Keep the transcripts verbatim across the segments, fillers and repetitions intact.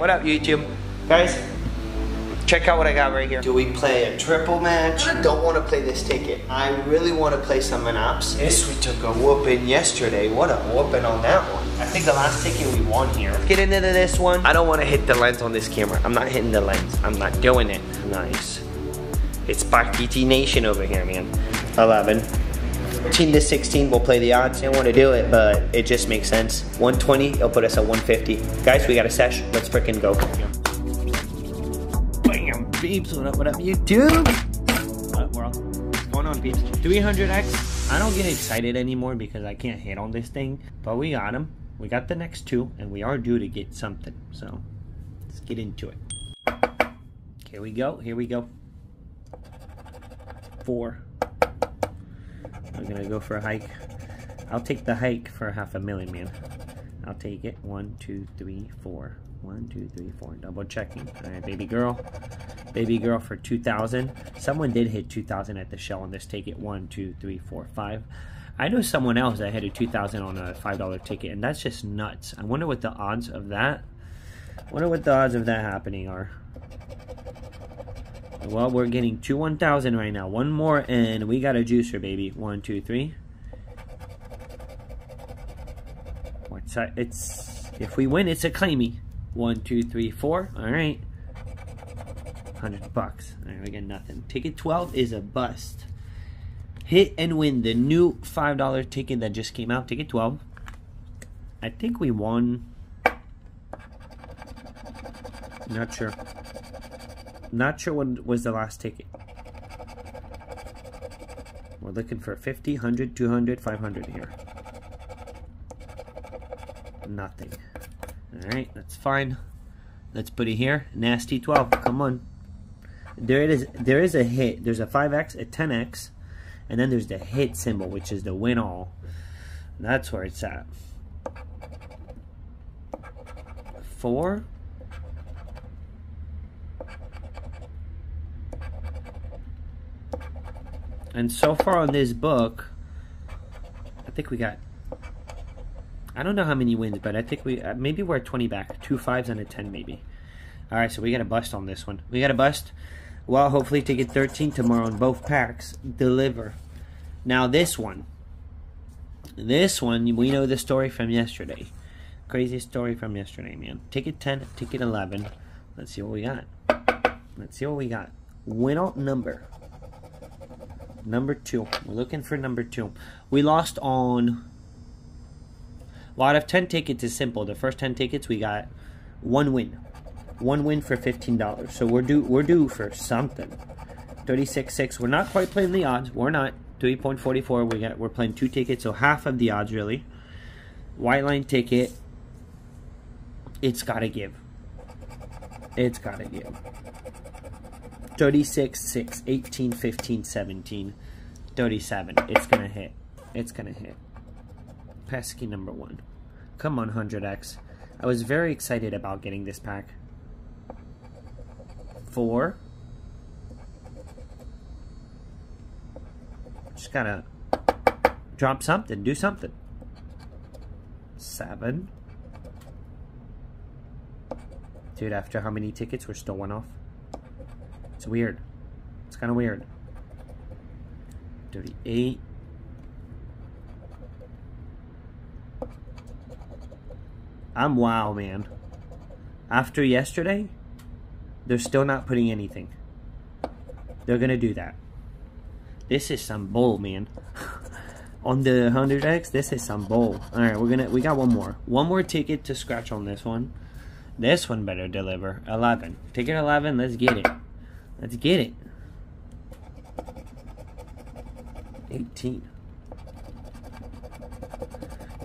What up, YouTube? Guys, check out what I got right here. Do we play a triple match? Don't want to play this ticket. I really want to play some Monops. Yes, we took a whooping yesterday. What a whooping on that one. I think the last ticket we won here. Let's get into this one. I don't want to hit the lens on this camera. I'm not hitting the lens. I'm not doing it. Nice. It's Pakiti Nation over here, man. eleven. fifteen to sixteen, we'll play the odds. I don't want to do it, but it just makes sense. one twenty, it'll put us at one fifty. Guys, we got a sesh. Let's freaking go. Bam, beeps. What up, what up, YouTube? What up, world? What's going on, beeps? three hundred X. I don't get excited anymore because I can't hit on this thing, but we got him. We got the next two, and we are due to get something. So let's get into it. Here we go. Here we go. Four. I'm gonna go for a hike. I'll take the hike for half a million, man. I'll take it. One, two, three, four. One, two, three, four. Double checking. All right, baby girl. Baby girl for two thousand. Someone did hit two thousand at the shell on this ticket. One, two, three, four, five. I know someone else that hit a two thousand on a five dollar ticket, and that's just nuts. I wonder what the odds of that. I wonder what the odds of that happening are. Well, we're getting two one thousand right now. One more, and we got a juicer, baby. One, two, three. What's that? It's, if we win, it's a claimie. One, two, three, four. All right. one hundred bucks. All right, we got nothing. Ticket twelve is a bust. Hit and Win, the new five dollar ticket that just came out. Ticket twelve. I think we won. Not sure. Not sure what was the last ticket. We're looking for fifty, one hundred, two hundred, five hundred here. Nothing. Alright, that's fine. Let's put it here. Nasty twelve, come on. There it is. There is a hit. There's a five X, a ten X, and then there's the hit symbol, which is the win all. That's where it's at. Four. And so far on this book, I think we got, I don't know how many wins, but I think we, uh, maybe we're at twenty back. Two fives and a ten maybe. All right, so we got a bust on this one. We got a bust. Well, hopefully ticket thirteen tomorrow on both packs deliver. Now this one. This one, we know the story from yesterday. Crazy story from yesterday, man. Ticket ten, ticket eleven. Let's see what we got. Let's see what we got. Win all number. Number two. We're looking for number two. We lost on... Well, out of ten tickets is simple. The first ten tickets, we got one win. One win for fifteen dollars. So we're due, we're due for something. thirty-six six. We're not quite playing the odds. We're not. three point four four. We got, we're playing two tickets, so half of the odds, really. White line ticket. It's got to give. It's got to give. thirty-six six, eighteen, fifteen, seventeen, thirty-seven. It's going to hit. It's going to hit. Pesky number one. Come on, one hundred X. I was very excited about getting this pack. Four. Just got to drop something. Do something. Seven. Dude, after how many tickets, we're still one off. It's weird. It's kind of weird. thirty-eight. I'm wow, man. After yesterday, they're still not putting anything. They're going to do that. This is some bull, man. On the one hundred X, this is some bull. All right, we're going to we got one more. One more ticket to scratch on this one. This one better deliver. eleven. Ticket eleven, let's get it. Let's get it. eighteen.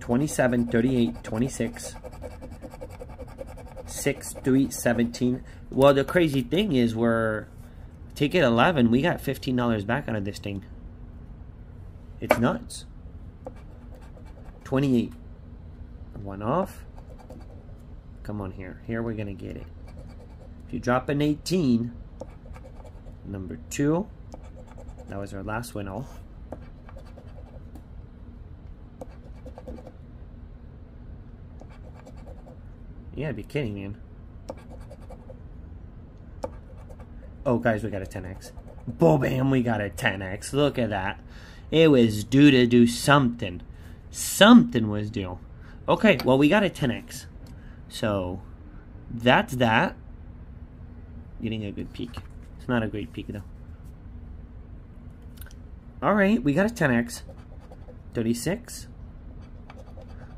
twenty-seven, thirty-eight, twenty-six. six, three, seventeen. Well, the crazy thing is we're... Ticket eleven, we got fifteen dollars back out of this thing. It's nuts. twenty-eight. One off. Come on here. Here we're going to get it. If you drop an eighteen... Number two. That was our last win off. You gotta be kidding, man. Oh, guys, we got a ten X. Bo-bam, we got a ten X. Look at that. It was due to do something. Something was due. Okay, well, we got a ten X. So, that's that. Getting a good peek. It's not a great peek, though. All right, we got a ten X. thirty-six.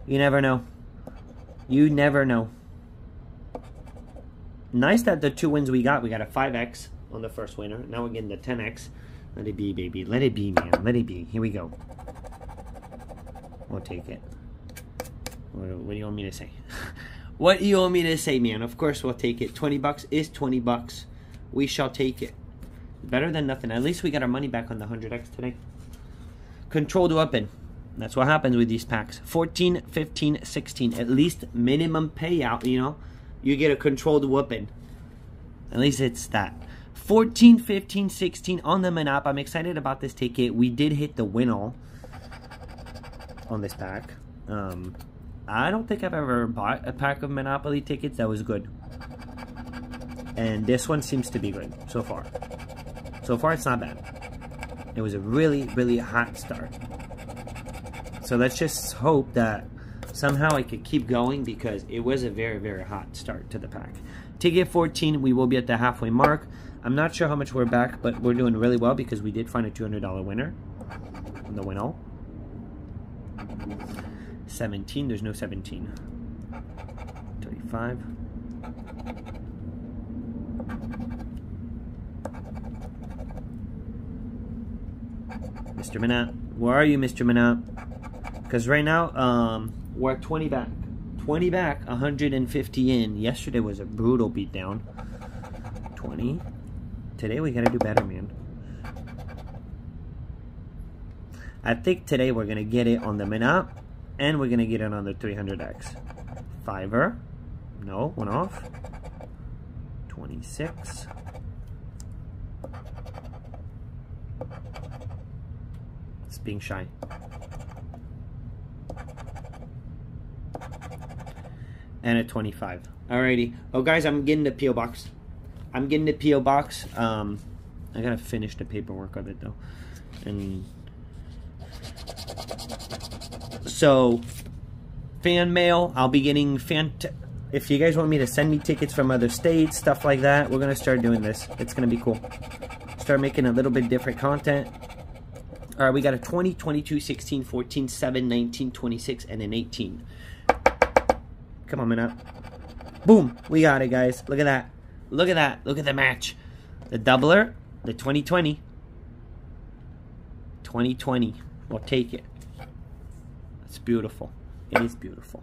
You never know. You never know. Nice that the two wins we got. We got a five X on the first winner. Now we're getting the ten X. Let it be, baby. Let it be, man. Let it be. Here we go. We'll take it. What do, what do you want me to say? What do you want me to say, man? Of course we'll take it. twenty bucks is twenty bucks. We shall take it. Better than nothing. At least we got our money back on the one hundred X today. Controlled weapon. That's what happens with these packs. fourteen, fifteen, sixteen. At least minimum payout, you know. You get a controlled weapon. At least it's that. fourteen, fifteen, sixteen on the Manop. I'm excited about this ticket. We did hit the win all on this pack. Um, I don't think I've ever bought a pack of Monopoly tickets that was good. And this one seems to be good so far. So far, it's not bad. It was a really, really hot start. So let's just hope that somehow I could keep going because it was a very, very hot start to the pack. Ticket fourteen, we will be at the halfway mark. I'm not sure how much we're back, but we're doing really well because we did find a two hundred dollar winner on the win-all. seventeen, there's no seventeen. thirty-five. Mister Manat, where are you, Mister Manat? Because right now, um, we're at twenty back. twenty back, one hundred fifty in. Yesterday was a brutal beatdown. twenty. Today we gotta do better, man. I think today we're gonna get it on the Manat, and we're gonna get it on the three hundred X. Fiver. No, one off. twenty-six. It's being shy. And a twenty-five. Alrighty. Oh, guys, I'm getting the P O box. I'm getting the P O box. Um, I gotta finish the paperwork of it though. And so, fan mail. I'll be getting fan. T if you guys want me to send me tickets from other states, stuff like that, we're gonna start doing this. It's gonna be cool. Start making a little bit different content. All right, we got a twenty, twenty-two, sixteen, fourteen, seven, nineteen, twenty-six, and an eighteen. Come on, man. Boom. We got it, guys. Look at that. Look at that. Look at the match. The doubler. The twenty twenty. twenty twenty. We'll take it. It's beautiful. It is beautiful.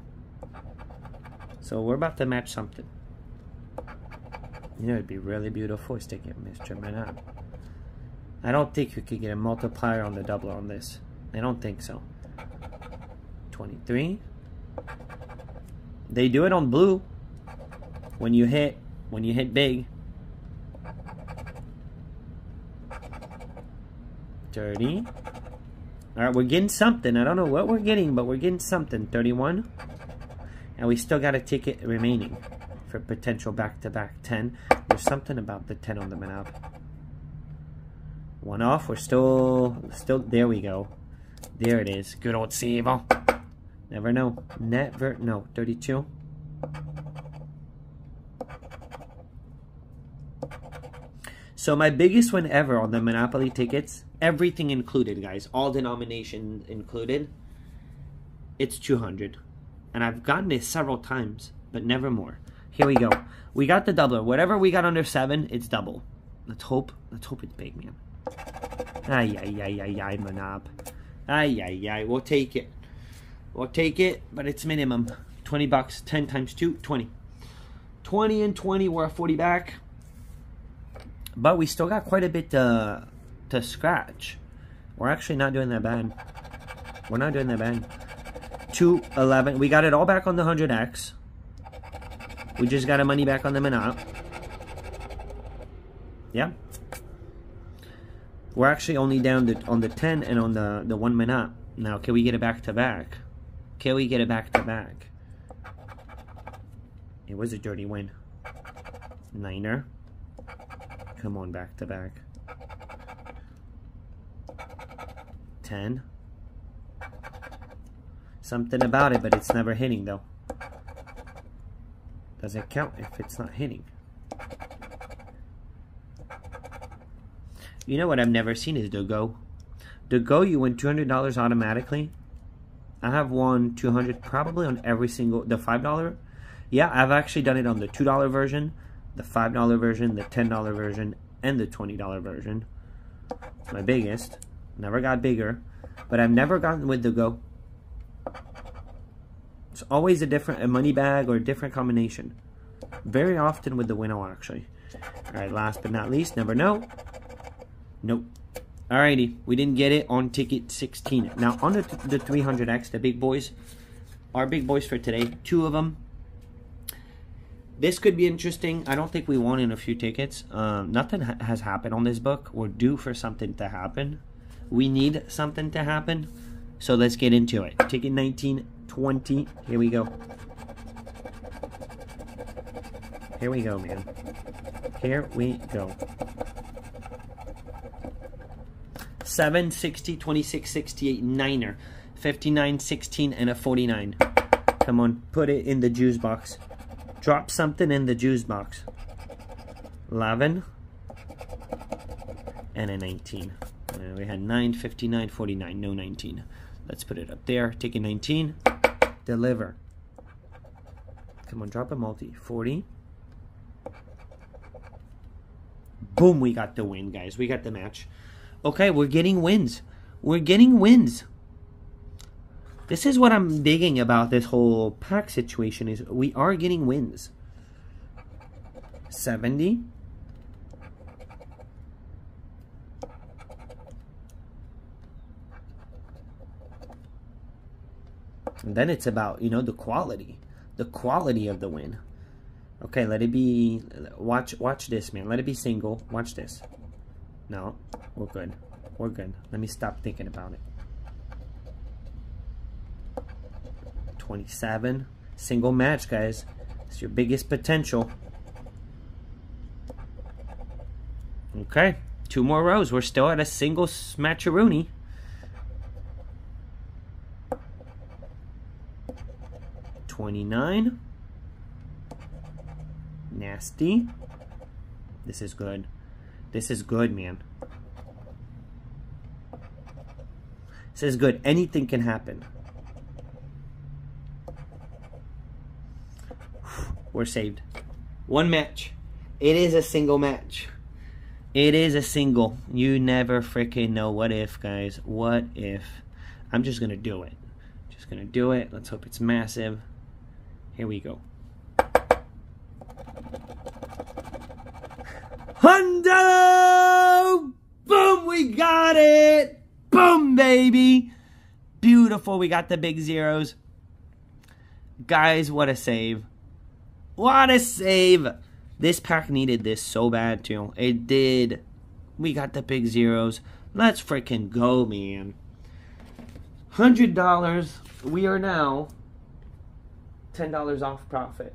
So we're about to match something. You know, it'd be really beautiful is to get Mister Manat. I don't think you could get a multiplier on the doubler on this. I don't think so. twenty-three. They do it on blue when you hit when you hit big. thirty. All right, we're getting something. I don't know what we're getting, but we're getting something. thirty-one. And we still got a ticket remaining for potential back-to-back ten. There's something about the ten on the Manop. One off. We're still still there we go. There it is. Good old save. Never know. Never know. thirty-two. So my biggest win ever on the Monopoly tickets, everything included, guys, all denominations included, it's two hundred. And I've gotten it several times, but never more. Here we go. We got the doubler. Whatever we got under seven, it's double. Let's hope. Let's hope it's big, man. Ay, ay, ay, ay, ay, Manop. Ay, ay, ay. We'll take it. We'll take it, but it's minimum. twenty bucks. ten times two, twenty. twenty and twenty, we're at forty back. But we still got quite a bit to, to scratch. We're actually not doing that bad. We're not doing that bad. two eleven. We got it all back on the one hundred X. We just got our money back on the Manop. Yeah. We're actually only down the, on the ten and on the, the one Manop. Now, can we get it back to back? Can we get it back to back? It was a dirty win. Niner. Come on, back to back. ten. Something about it, but it's never hitting though. Does it count if it's not hitting? You know what I've never seen is the go. The go, you win two hundred dollars automatically. I have won two hundred dollars probably on every single, the five dollar. Yeah, I've actually done it on the two dollar version, the five dollar version, the ten dollar version, and the twenty dollar version. My biggest. Never got bigger. But I've never gotten with the go. It's always a different a money bag or a different combination. Very often with the winnow, actually. Alright, last but not least, never know. Nope. Alrighty, we didn't get it on ticket sixteen. Now, on the, the three hundred X, the big boys, our big boys for today, two of them. This could be interesting. I don't think we won in a few tickets. Um, nothing ha has happened on this book. We're due for something to happen. We need something to happen. So let's get into it. Ticket nineteen, twenty. Here we go. Here we go, man. Here we go. seven, sixty, twenty-six, sixty-eight, niner, fifty-nine, sixteen, and a forty-nine. Come on, put it in the juice box. Drop something in the juice box. eleven, and a nineteen. And we had nine, fifty-nine, forty-nine, no nineteen. Let's put it up there. Take a nineteen. Deliver. Come on, drop a multi. forty. Boom, we got the win, guys. We got the match. Okay, we're getting wins. We're getting wins. This is what I'm digging about this whole pack situation is we are getting wins. seventy. And then it's about, you know, the quality. The quality of the win. Okay, let it be... Watch, watch this, man. Let it be single. Watch this. No, we're good. We're good. Let me stop thinking about it. twenty-seven. Single match, guys. It's your biggest potential. Okay. Two more rows. We're still at a single smatcheroonie. twenty-nine. Nasty. This is good. This is good, man. This is good. Anything can happen. We're saved. One match. It is a single match. It is a single. You never freaking know. What if, guys? What if? I'm just going to do it. Just going to do it. Let's hope it's massive. Here we go. Hundo! Boom! We got it! Boom, baby! Beautiful. We got the big zeros. Guys, what a save. What a save. This pack needed this so bad, too. It did. We got the big zeros. Let's freaking go, man. one hundred dollars. We are now ten dollars off profit.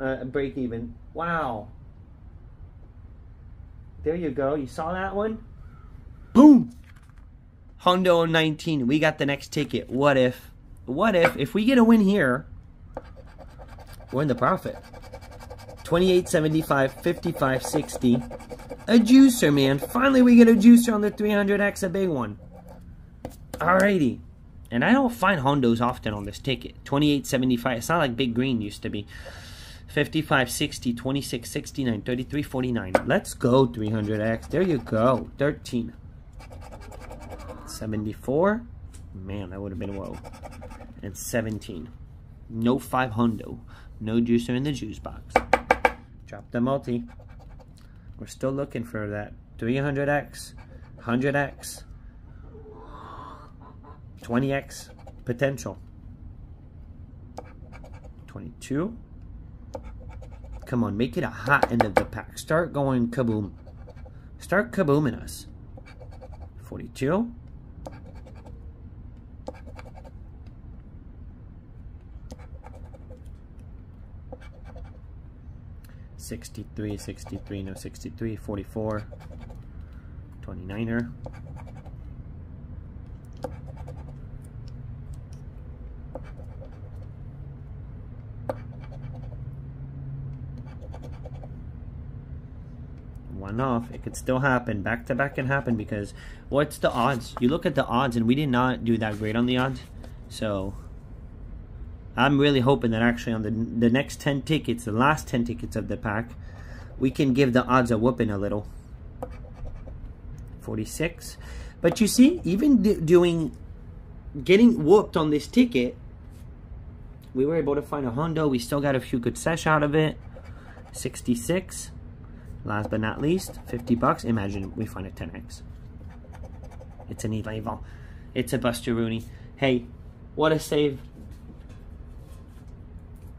Uh, break even. Wow. There you go. You saw that one? Boom! Hondo nineteen. We got the next ticket. What if? What if? If we get a win here, we're in the profit. twenty-eight, seventy-five, fifty-five, sixty. A juicer, man. Finally, we get a juicer on the three hundred X, a big one. Alrighty. And I don't find Hondos often on this ticket. twenty-eight, seventy-five. It's not like Big Green used to be. fifty-five, sixty, twenty-six, sixty-nine, thirty-three, forty-nine. Let's go, three hundred X. There you go. thirteen. seventy-four. Man, that would have been whoa. And seventeen. No five hundo. No juicer in the juice box. Drop the multi. We're still looking for that. three hundred X. one hundred X. twenty X. Potential. twenty-two. Come on, make it a hot end of the pack. Start going kaboom. Start kabooming us. forty-two. sixty-three, sixty-three, no sixty-three, forty-four, twenty-niner. One off. It could still happen. Back to back can happen, because what's the odds? You look at the odds, and we did not do that great on the odds. So I'm really hoping that actually on the the next ten tickets, the last ten tickets of the pack, we can give the odds a whooping a little. forty-six. But you see, even do, doing getting whooped on this ticket, we were able to find a Hondo. We still got a few good sesh out of it. sixty-six. Last but not least, fifty bucks. Imagine we find a ten X. It's an eleven. It's a Buster Rooney. Hey, what a save.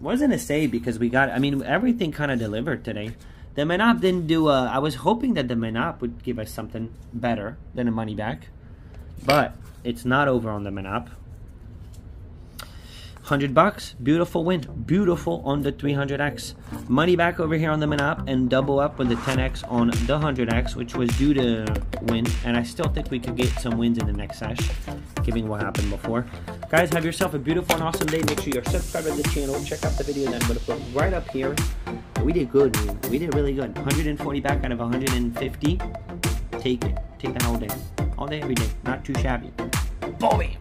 Wasn't a save because we got, I mean, everything kind of delivered today. The Menop didn't do a, I was hoping that the Menop would give us something better than a money back. But it's not over on the Menop. one hundred bucks, beautiful win, beautiful on the three hundred X. Money back over here on the Menop, and double up with the ten X on the one hundred X, which was due to win, and I still think we could get some wins in the next sesh, given what happened before. Guys, have yourself a beautiful and awesome day. Make sure you're subscribed to the channel. Check out the video that I'm going to put right up here. We did good, we did really good. one hundred forty back out of one hundred fifty. Take it, take the whole day, all day, every day, not too shabby. Boy.